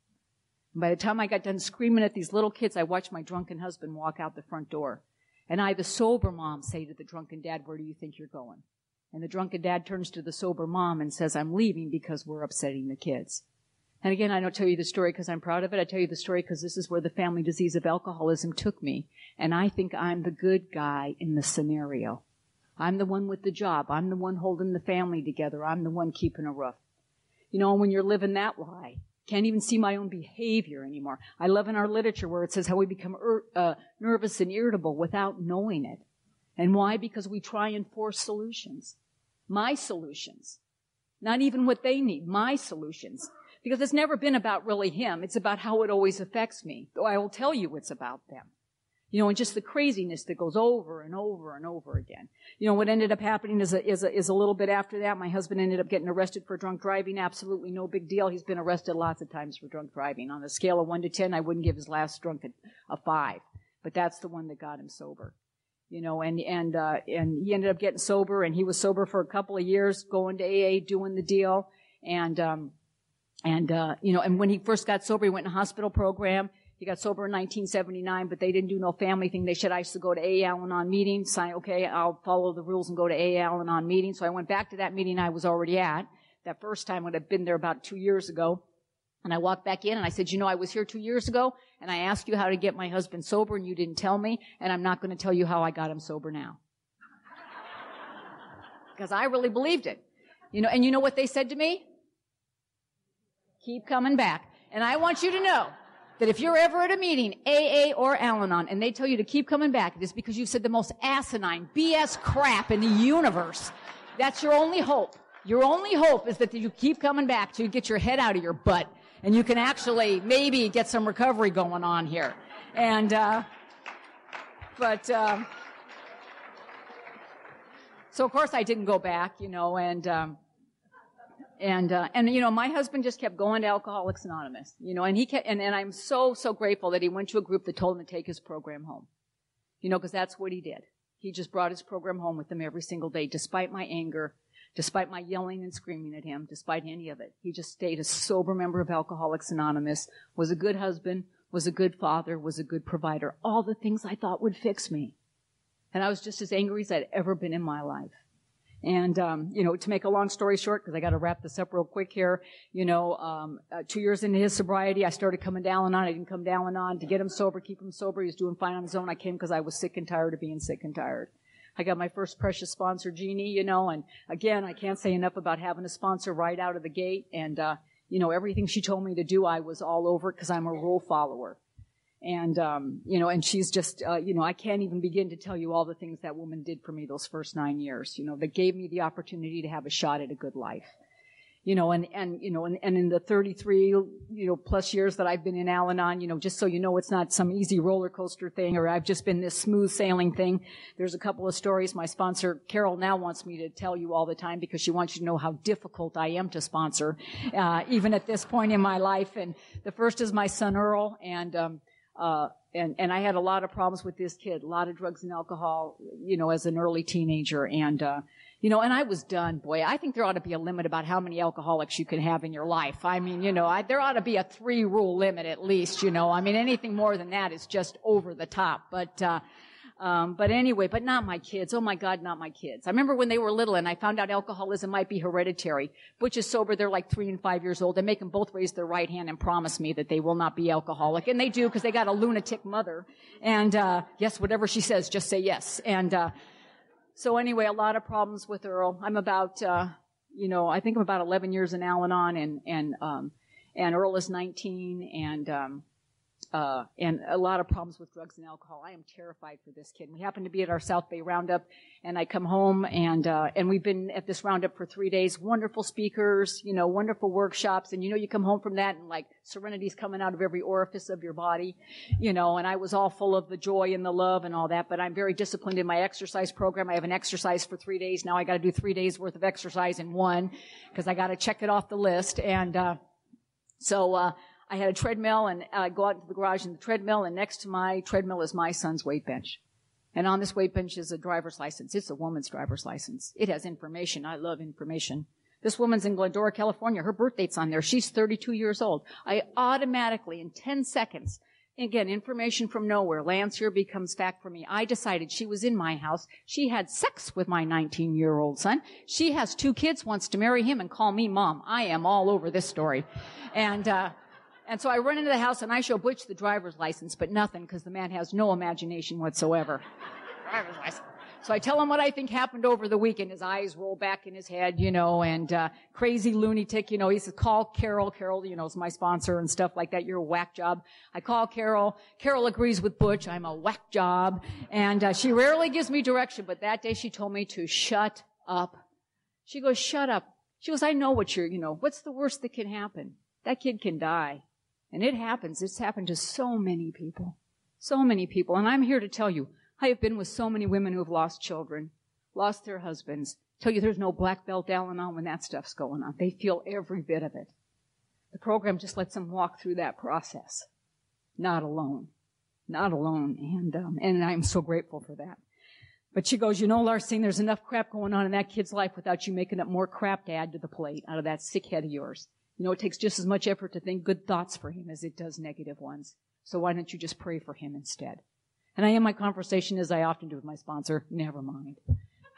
And by the time I got done screaming at these little kids, I watched my drunken husband walk out the front door. And I, the sober mom, say to the drunken dad, where do you think you're going? And the drunken dad turns to the sober mom and says, I'm leaving because we're upsetting the kids. And again, I don't tell you the story because I'm proud of it. I tell you the story because this is where the family disease of alcoholism took me. And I think I'm the good guy in the scenario. I'm the one with the job. I'm the one holding the family together. I'm the one keeping a roof. You know, when you're living that lie, can't even see my own behavior anymore. I love in our literature where it says how we become nervous and irritable without knowing it. And why? Because we try and force solutions. My solutions. Not even what they need. My solutions. Because it's never been about really him. It's about how it always affects me. Though I will tell you it's about them. You know, and just the craziness that goes over and over and over again. You know, what ended up happening is a little bit after that, my husband ended up getting arrested for drunk driving. Absolutely no big deal. He's been arrested lots of times for drunk driving. On a scale of 1 to 10, I wouldn't give his last drunk a 5. But that's the one that got him sober. You know, and he ended up getting sober, and he was sober for a couple of years, going to AA, doing the deal. You know, and when he first got sober, he went in a hospital program. He got sober in 1979, but they didn't do no family thing. They said, I used to go to AA Al-Anon meeting. Sign, okay, I'll follow the rules and go to AA Al-Anon meeting. So I went back to that meeting I was already at. That first time would have been there about 2 years ago. And I walked back in, and I said, you know, I was here 2 years ago, and I asked you how to get my husband sober, and you didn't tell me, and I'm not going to tell you how I got him sober now. Because I really believed it. You know, and you know what they said to me? Keep coming back. And I want you to know that if you're ever at a meeting, AA or Al-Anon, and they tell you to keep coming back, it is because you've said the most asinine BS crap in the universe. That's your only hope. Your only hope is that you keep coming back till you get your head out of your butt. And you can actually maybe get some recovery going on here. And, so of course I didn't go back, you know, and you know, my husband just kept going to Alcoholics Anonymous, you know, and he kept, and I'm so, so grateful that he went to a group that told him to take his program home, you know, because that's what he did. He just brought his program home with him every single day, despite my anger, despite my yelling and screaming at him, despite any of it. He just stayed a sober member of Alcoholics Anonymous, was a good husband, was a good father, was a good provider, all the things I thought would fix me. And I was just as angry as I'd ever been in my life. And, you know, to make a long story short, because I got to wrap this up real quick here, you know, 2 years into his sobriety, I started coming to Al-Anon. I didn't come to Al-Anon to get him sober, keep him sober. He was doing fine on his own. I came because I was sick and tired of being sick and tired. I got my first precious sponsor, Jeannie, you know, and again, I can't say enough about having a sponsor right out of the gate. And, you know, everything she told me to do, I was all over because I'm a rule follower. And, you know, and she's just, you know, I can't even begin to tell you all the things that woman did for me those first 9 years, you know, that gave me the opportunity to have a shot at a good life. You know, and in the 33, you know, plus years that I've been in Al-Anon, you know, just so you know, it's not some easy roller coaster thing or I've just been this smooth sailing thing. There's a couple of stories my sponsor, Carol, now wants me to tell you all the time because she wants you to know how difficult I am to sponsor, even at this point in my life. And the first is my son, Earl, and I had a lot of problems with this kid, a lot of drugs and alcohol, you know, as an early teenager. And, you know, and I was done, boy. I think there ought to be a limit about how many alcoholics you can have in your life. I mean, you know, there ought to be a 3-rule limit at least, you know. I mean, anything more than that is just over the top. But anyway, but not my kids. Oh my God, not my kids. I remember when they were little and I found out alcoholism might be hereditary. Butch is sober. They're like 3 and 5 years old. I make them both raise their right hand and promise me that they will not be alcoholic. And they do because they got a lunatic mother. And, yes, whatever she says, just say yes. And, so anyway, a lot of problems with Earl. I'm about, you know, I think I'm about 11 years in Al-Anon and Earl is 19 and a lot of problems with drugs and alcohol. I am terrified for this kid. We happened to be at our South Bay Roundup and I come home and we've been at this Roundup for 3 days. Wonderful speakers, you know, wonderful workshops. And you know, you come home from that and like serenity's coming out of every orifice of your body, you know, and I was all full of the joy and the love and all that, but I'm very disciplined in my exercise program. I have an exercise for 3 days. Now I got to do 3 days worth of exercise in one because I got to check it off the list. And, so I had a treadmill and I go out into the garage and the treadmill and next to my treadmill is my son's weight bench. And on this weight bench is a driver's license. It's a woman's driver's license. It has information. I love information. This woman's in Glendora, California. Her birth date's on there. She's 32 years old. I automatically, in 10 seconds, again, information from nowhere. Lance here becomes fact for me. I decided she was in my house. She had sex with my 19-year-old son. She has 2 kids, wants to marry him and call me mom. I am all over this story. And so I run into the house and I show Butch the driver's license, but nothing because the man has no imagination whatsoever. Driver's license. So I tell him what I think happened over the weekend. His eyes roll back in his head, you know, and crazy lunatic, you know. He says, call Carol. Carol, you know, is my sponsor and stuff like that. You're a whack job. I call Carol. Carol agrees with Butch. I'm a whack job. And she rarely gives me direction, but that day she told me to shut up. She goes, shut up. She goes, I know what you know, what's the worst that can happen? That kid can die. And it happens. It's happened to so many people. So many people. And I'm here to tell you, I have been with so many women who have lost children, lost their husbands. Tell you there's no black belt Al-Anon when that stuff's going on. They feel every bit of it. The program just lets them walk through that process. Not alone. Not alone. And I'm so grateful for that. But she goes, you know, Larcine, there's enough crap going on in that kid's life without you making up more crap to add to the plate out of that sick head of yours. You know, it takes just as much effort to think good thoughts for him as it does negative ones. So why don't you just pray for him instead? And I end my conversation as I often do with my sponsor, never mind.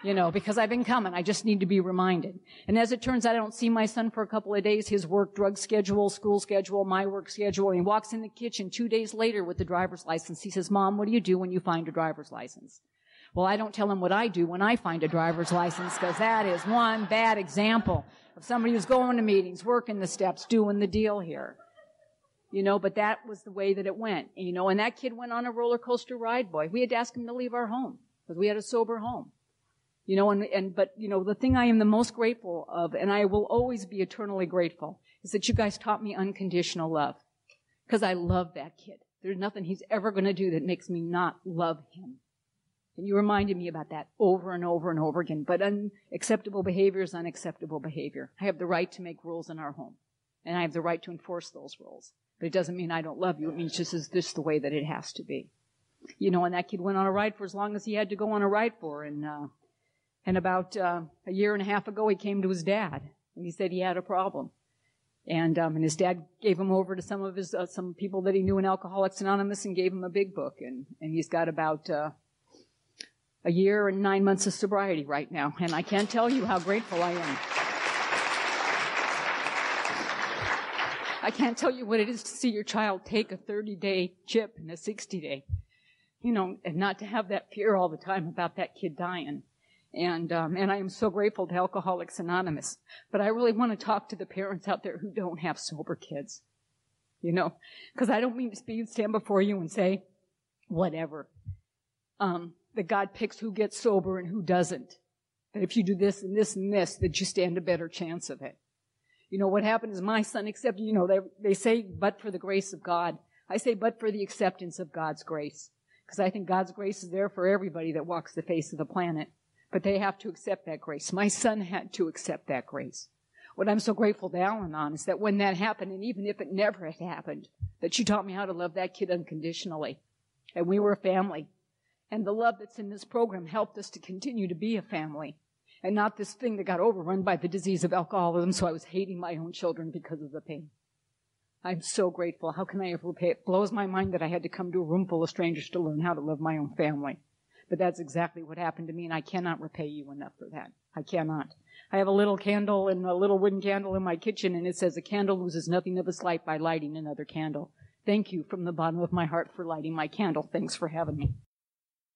You know, because I've been coming. I just need to be reminded. And as it turns out, I don't see my son for a couple of days. His work, drug schedule, school schedule, my work schedule. And he walks in the kitchen 2 days later with the driver's license. He says, Mom, what do you do when you find a driver's license? Well, I don't tell him what I do when I find a driver's license because that is one bad example of somebody who's going to meetings, working the steps, doing the deal here. You know, but that was the way that it went. You know, and that kid went on a roller coaster ride, boy. We had to ask him to leave our home because we had a sober home. You know, but, you know, the thing I am the most grateful of, and I will always be eternally grateful, is that you guys taught me unconditional love because I love that kid. There's nothing he's ever going to do that makes me not love him. And you reminded me about that over and over and over again. But unacceptable behavior is unacceptable behavior. I have the right to make rules in our home. And I have the right to enforce those rules. But it doesn't mean I don't love you. It means this is just the way that it has to be. You know, and that kid went on a ride for as long as he had to go on a ride for. And about a year and a half ago, he came to his dad. And he said he had a problem. And his dad gave him over to some of his some people that he knew in Alcoholics Anonymous and gave him a big book. And he's got about... a year and 9 months of sobriety right now, and I can't tell you how grateful I am. I can't tell you what it is to see your child take a 30-day chip and a 60-day, you know, and not to have that fear all the time about that kid dying. And I am so grateful to Alcoholics Anonymous. But I really want to talk to the parents out there who don't have sober kids. you know, because I don't mean to stand before you and say whatever. That God picks who gets sober and who doesn't. That if you do this and this and this, that you stand a better chance of it. You know, what happened is my son accepted, you know, they say, but for the grace of God. I say, but for the acceptance of God's grace. Because I think God's grace is there for everybody that walks the face of the planet. But they have to accept that grace. My son had to accept that grace. What I'm so grateful to Alan on is that when that happened, and even if it never had happened, that she taught me how to love that kid unconditionally. And we were a family. And the love that's in this program helped us to continue to be a family. And not this thing that got overrun by the disease of alcoholism, so I was hating my own children because of the pain. I'm so grateful. How can I ever repay? It blows my mind that I had to come to a room full of strangers to learn how to love my own family. But that's exactly what happened to me, and I cannot repay you enough for that. I cannot. I have a little candle and a little wooden candle in my kitchen, and it says, "A candle loses nothing of its light by lighting another candle." Thank you from the bottom of my heart for lighting my candle. Thanks for having me.